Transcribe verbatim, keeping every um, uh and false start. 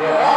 Yeah.